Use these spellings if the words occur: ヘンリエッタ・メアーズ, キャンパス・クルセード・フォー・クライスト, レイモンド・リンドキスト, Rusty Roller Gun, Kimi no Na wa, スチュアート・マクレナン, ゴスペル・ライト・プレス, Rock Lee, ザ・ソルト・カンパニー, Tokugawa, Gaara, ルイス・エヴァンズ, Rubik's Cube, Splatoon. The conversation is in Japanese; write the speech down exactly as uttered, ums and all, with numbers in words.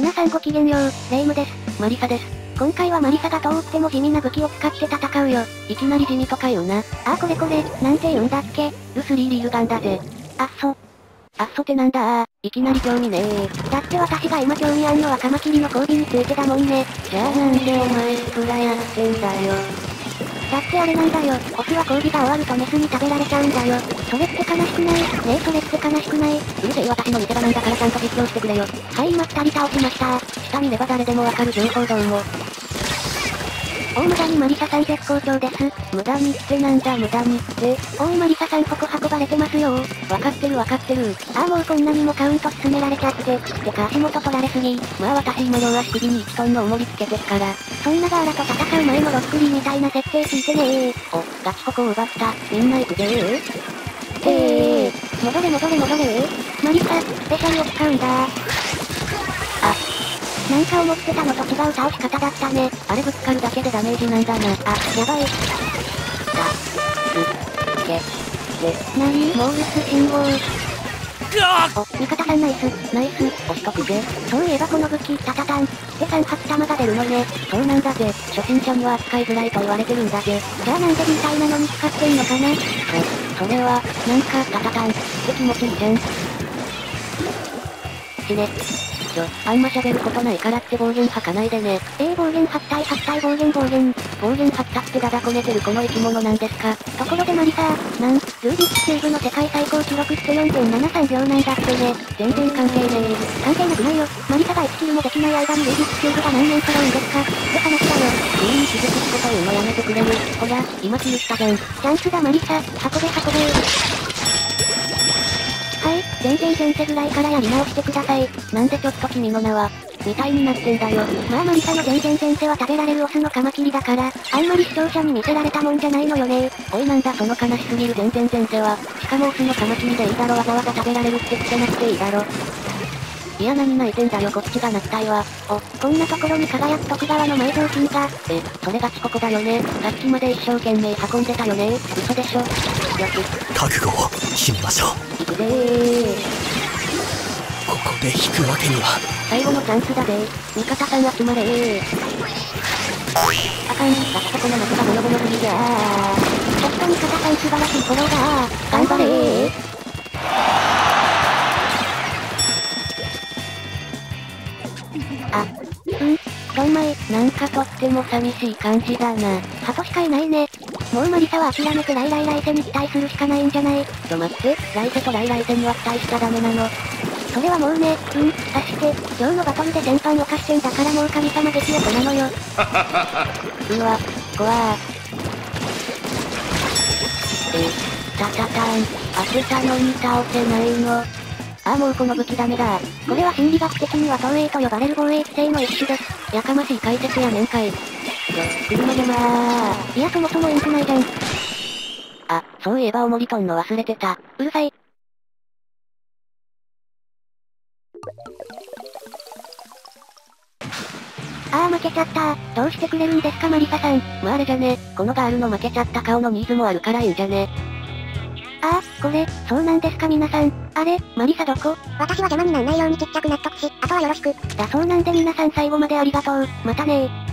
皆さんごきげんよう、レイムです。マリサです。今回はマリサがどうっても地味な武器を使って戦うよ。いきなり地味とか言うな。あーこれこれ、なんて言うんだっけ。ルスリーリールガンだぜ。あっそ。あっそってなんだあー、いきなり興味ねー。だって私が今興味あんのはカマキリの交尾についてだもんね。じゃあなんでお前スプラやってんだよ。だってあれなんだよ、オスは交尾が終わるとメスに食べられちゃうんだよ。それって悲しくないねえ、それって悲しくない。うるせえ、私の見せ場なんだからちゃんと実況してくれよ。はい、今ふたり倒しました。下見れば誰でもわかる情報どうも。おー、無駄にマリサさん絶好調です。無駄にってなんだ無駄にって。おー、マリサさんここ運ばれてますよー。わかってるわかってるー。あーもうこんなにもカウント進められちゃって。てか足元取られすぎ。まあ私今両足首にいちトンの重りつけてっから。そんなガーラと戦う前のロックリーみたいな設定聞いてねー。お、ガチここを奪った。みんな行くぜー。てー。戻れ戻れ戻れー。マリサ、スペシャルを使うんだー。あ。なんか思ってたのと違う倒し方だったね。あれぶつかるだけでダメージなんだな。あ、やばい。だ、ぶ、け、で、なにモールス信号。お、味方さんナイス、ナイス、押しとくぜ。そういえばこの武器、タタタン。ってさん発弾が出るのね。そうなんだぜ。初心者には扱いづらいと言われてるんだぜ。じゃあなんでみたいなのに使ってんのかな。そ、それは、なんか、タタタン。って気持ちいいじゃん。死ね。あんま喋ることないからって暴言吐かないでね。えー、暴言発体発体暴言暴言暴言発達ってだだこねてるこの生き物なんですか。ところでマリサー、なん、ルービックキューブの世界最高記録って よんてんななさんびょうなんだってね。全然関係ねえ。関係なくないよ。マリサがいちキルもできない間にルービックキューブが何年揃うんですかって話だよ。急に傷つくこと言うのやめてくれる。ほら、今キルしたじゃん。チャンスだマリサ、箱で箱ではい、全然前世ぐらいからやり直してください。なんでちょっと君の名は、みたいになってんだよ。まあマリサの全然前世は食べられるオスのカマキリだから、あんまり視聴者に見せられたもんじゃないのよね。おいなんだその悲しすぎる全然前世は、しかもオスのカマキリでいいだろわざわざ食べられるってつけなくていいだろ。いや何泣いてんだよこっちが泣きたいわ。お、こんなところに輝く徳川の埋蔵金が。え、それがチココだよね。さっきまで一生懸命運んでたよね。嘘でしょ。よく。覚悟を決めましょう。行くぜー。ここで引くわけには。最後のチャンスだぜー。味方さん集まれー。あかん、ガチココの夏がボロボロすぎじゃー。ちょっと味方さん素晴らしいフォローだー。頑張れー。あ、うん、ドンマイ、なんかとっても寂しい感じだな。ハトしかいないね。もうマリサは諦めてライライライセに期待するしかないんじゃない。ちょ待って、ライセとライライセには期待しちゃダメなの。それはもうね、うん、さして、今日のバトルで全般犯してんだからもう神様激横なのよ。うわ、怖ー。え、タタタン、当てたのに倒せないの。ああもうこの武器ダメだー。これは心理学的には投影と呼ばれる防衛規制の一種です。やかましい解説や面会車でまー。いやそもそもインクないじゃん。あ、そういえば重り取んの忘れてた。うるさい。あー負けちゃったー。どうしてくれるんですかマリサさん。まああれじゃね、このガールの負けちゃった顔のニーズもあるからいいんじゃね。ああ、これ、そうなんですか皆さん。あれ、マリサどこ？私は邪魔にならないようにちっちゃく納得し、あとはよろしく。だそうなんで皆さん最後までありがとう。またねー。